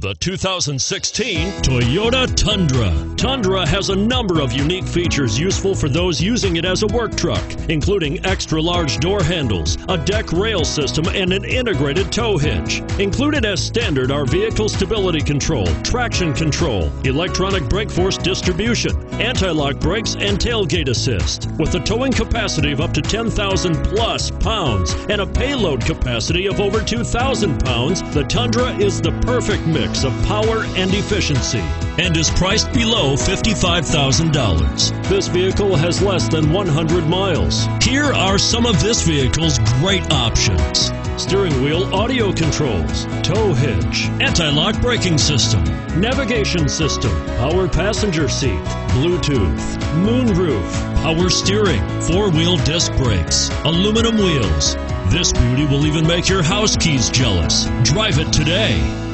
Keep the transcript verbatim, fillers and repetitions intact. The two thousand sixteen Toyota Tundra. Tundra has a number of unique features useful for those using it as a work truck, including extra-large door handles, a deck rail system, and an integrated tow hitch. Included as standard are vehicle stability control, traction control, electronic brake force distribution, anti-lock brakes, and tailgate assist. With a towing capacity of up to ten thousand plus pounds and a payload capacity of over two thousand pounds, the Tundra is the perfect mix of power and efficiency, and is priced below fifty-five thousand dollars. This vehicle has less than one hundred miles. Here are some of this vehicle's great options: steering wheel audio controls, tow hitch, anti-lock braking system, navigation system, power passenger seat, Bluetooth, moonroof, power steering, four-wheel disc brakes, aluminum wheels. This beauty will even make your house keys jealous. Drive it today.